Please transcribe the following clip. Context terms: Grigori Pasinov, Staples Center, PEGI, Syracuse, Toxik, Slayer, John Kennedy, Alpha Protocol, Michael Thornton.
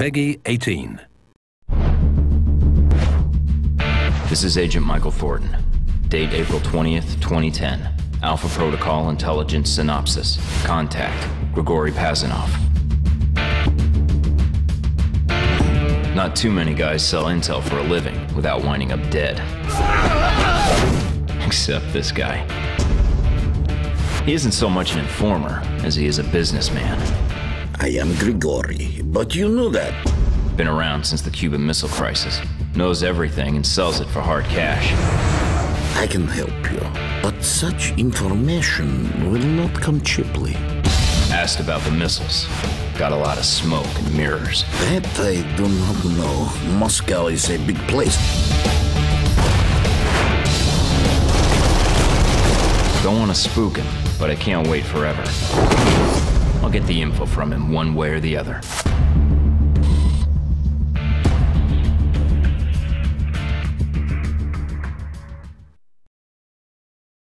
PEGI 18. This is Agent Michael Thornton. Date April 20th, 2010. Alpha Protocol Intelligence Synopsis. Contact, Grigori Pasinov. Not too many guys sell intel for a living without winding up dead. Except this guy. He isn't so much an informer as he is a businessman. I am Grigori, but you know that. Been around since the Cuban Missile Crisis. Knows everything and sells it for hard cash. I can help you, but such information will not come cheaply. Asked about the missiles. Got a lot of smoke and mirrors. That I do not know. Moscow is a big place. Don't want to spook him, but I can't wait forever. I'll get the info from him one way or the other.